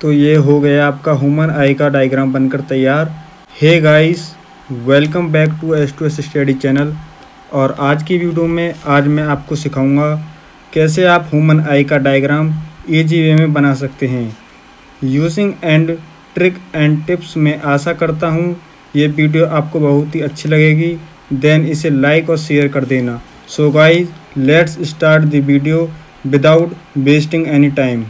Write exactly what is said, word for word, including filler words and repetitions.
तो ये हो गया आपका ह्यूमन आई का डायग्राम बनकर तैयार। Hey guys, welcome back to S two S study channel. और आज की वीडियो में आज मैं आपको सिखाऊंगा कैसे आप ह्यूमन आई का डायग्राम इजी वे में बना सकते हैं using and trick and tips. मैं आशा करता हूं ये वीडियो आपको बहुत ही अच्छी लगेगी। देन इसे लाइक और शेयर कर देना। So guys, let's start the video without wasting any time.